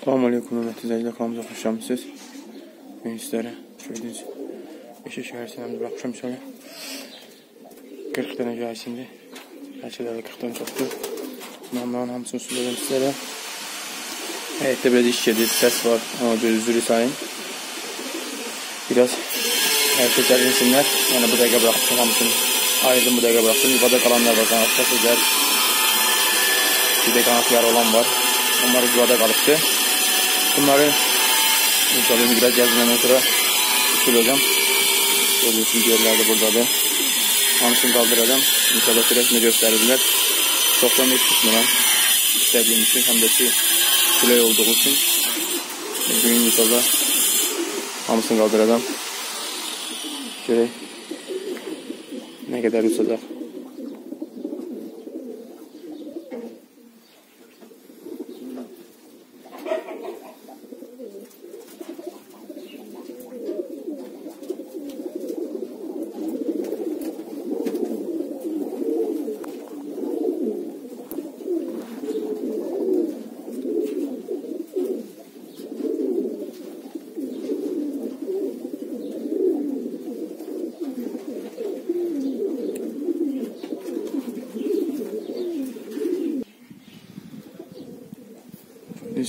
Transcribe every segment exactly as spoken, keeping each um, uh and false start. Salam aleykum, hörmətli izləyicilər, kanalımıza xoş gəlmisiniz. Bugün sizlərə gördüyünüz Beşik şəhər sinəmizi buraxmışam şöyle. qırx dənə gəlsindir. Hər şeylərdə qırx dənə çoxdur. Bunların hamısını sürüyorum sizlərə. Həyətdə biraz iş gedir, səs var, ona göre üzrü sayın. Biraz həyətdə gəlinsinlər. Yəni bu dəqiqə bıraxmışam hamısını. Ayırdım bu dəqiqə bıraxdım. Yuvada qalanlar var, qanatda sözlər. Bir də qanat yarı olan var. Onlar yuvada qalıbdı. Bunları inşallah biraz gəzməyəndən sonra uçuracağım. Gördüyünüz yerlər də buradadır. Hamısını qaldıracağım. İnşallah sürəsini göstərirlər. Çoxdan hiç tutmuram. İstədiyim üçün, həm də ki külək olduğu üçün. Bugün inşallah hamısını qaldıracağım. Görək nə qədər uçacaq.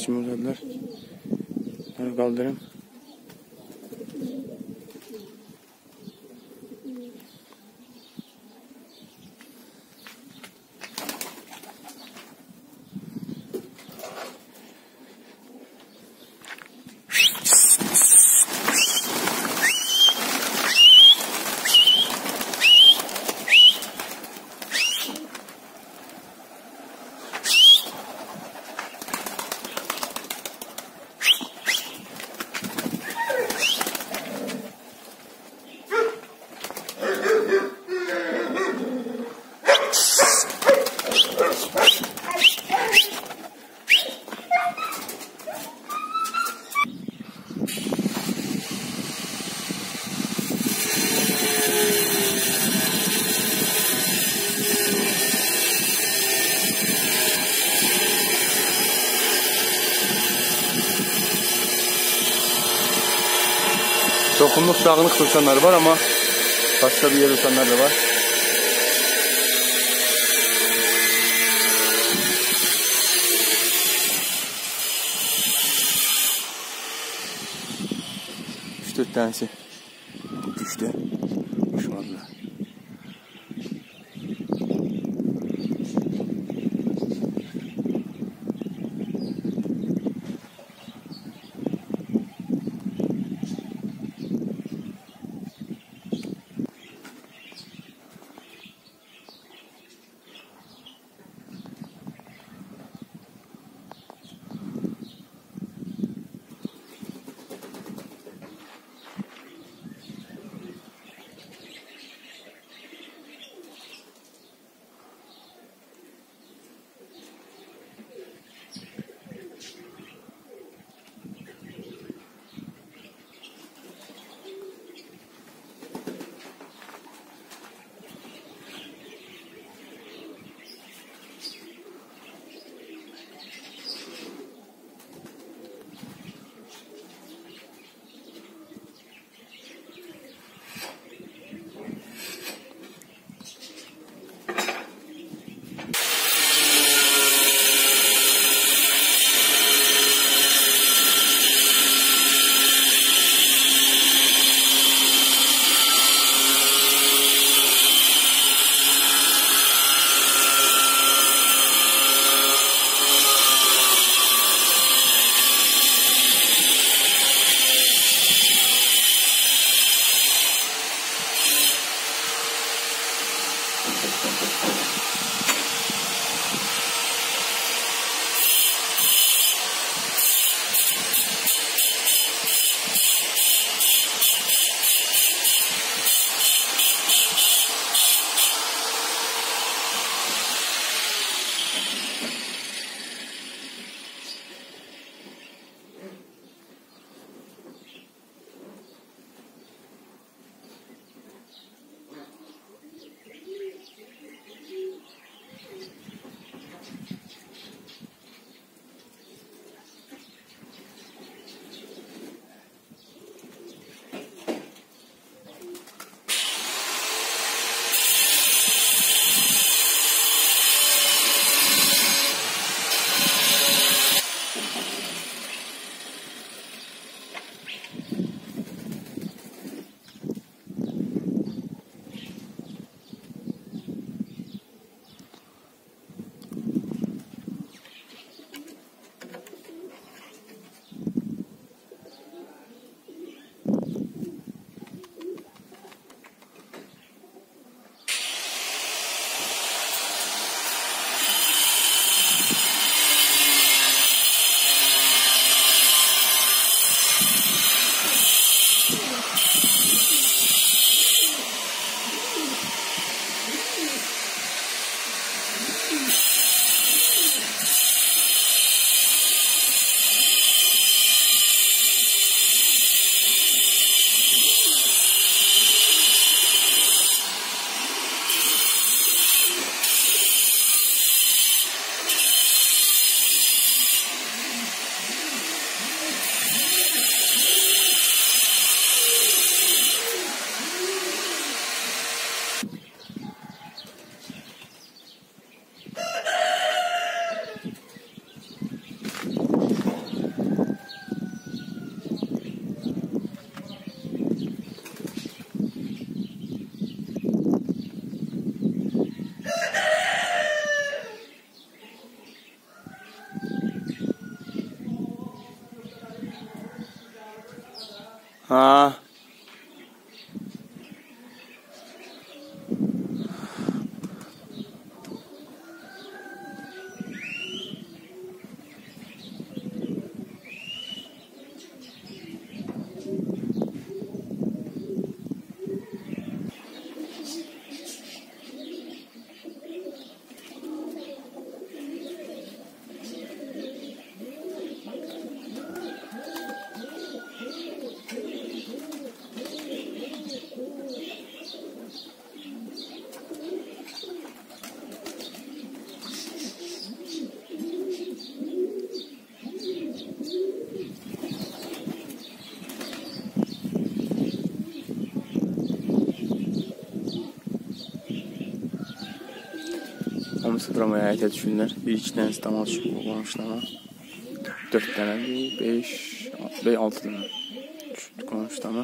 Şimdi uzadılar. Bunları kaldırayım. Dokunluk dağınık dursanlar var ama başka bir yer dursanlar da var. üç dörd tanesi düştü. Şu anda. Ha. Hamısı dramaya həyətə düşürlər. Bir iki dənəsi damaz qonşulama. dörd dənə, beş altı dənə düşürdü qonşulama.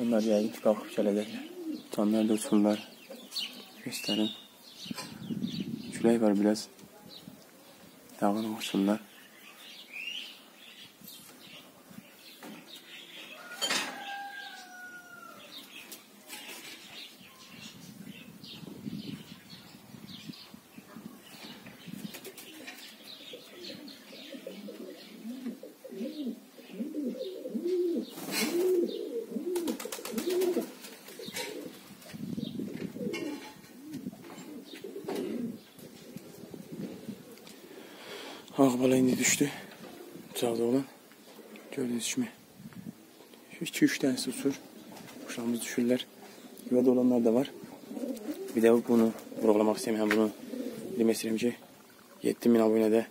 Onlar yəqin ki, qalxıb gələcəklər. Canlar da uçurlar. Göstərin. Külək var biraz. Dağına uçurlar. Ağbala indi düşdü. Ucaqda olan. Gördüyünüz kimi. iki üç dənəsi uçur. Uşağımız düşürlər. Yuvada olanlar da var. Bir də bunu vurğulamaq istəyirəm. Bunu demək istəyirəm ki, yeddi min abunədə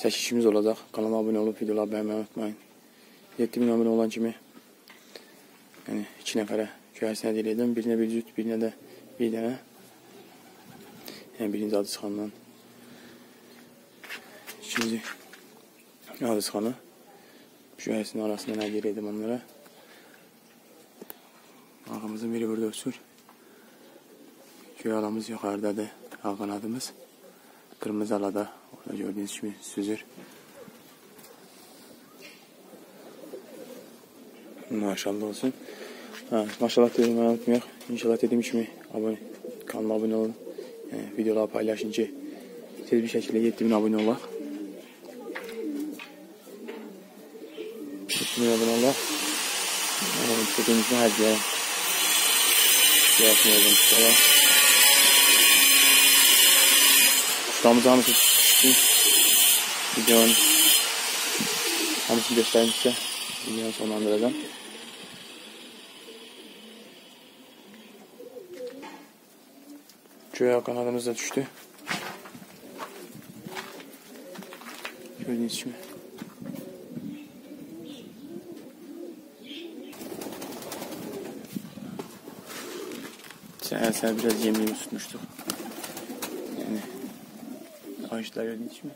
çəkilişimiz olacaq. Kanala abunə olub, videoları bəyənməyi unutmayın. yeddi min abunə olan kimi yəni iki nəfərə köhəsinə deyiləydim. Birinə bir cüt, birinə də bir dənə. Yəni birinci adı çıxandan. İkinci adı çıxanı şühəsinin arasında nə deyir edim onlara. Ağamızın biri burada uçur. Göy alamız yuxarıdadır. Ağın adımız qırmızı alada. Orada gördüyünüz kimi süzür. Maşallah olsun. Ha, maşallah dedim, mən unutmayaq. İnşallah dediyim kimi abone, kanala abone olun. Yəni, videoları paylaşın ki tez bir şəkildə yeddi min abone olaq. Bunu abone olaq. Çəkimizin hədiyə gələtməyəcəm çıxaraq. Uçlarımızı hamısı çıxsın. Videonun hamısını göstərin sizə. Videonu sonlandıracam. Göyə kanadımız da düşdü. Gördüyünüz kimi. Sen biraz yemeğini tutmuştuk. Yani ağaçlar gördüğünüz gibi.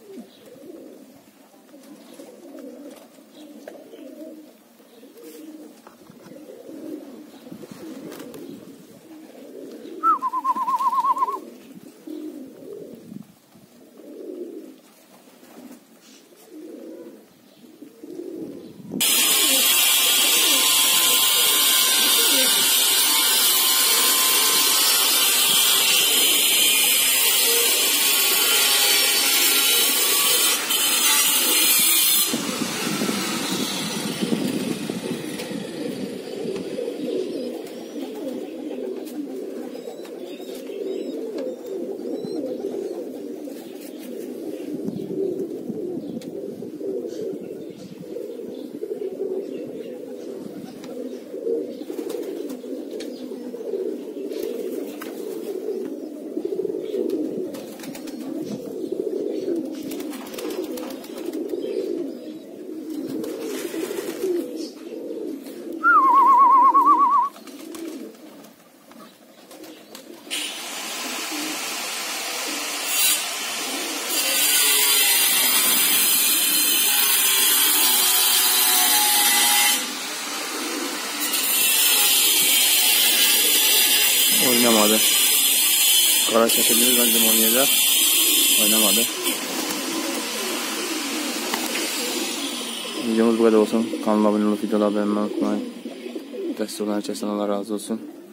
Oynamadı. Karar çekebiliriz. Bence oynayacak. Oynamadı. videomuz bu kadar olsun. Kanalıma abone olup videoları beğenmeyi unutmayın. Destek olan herkesten Allah razı olsun.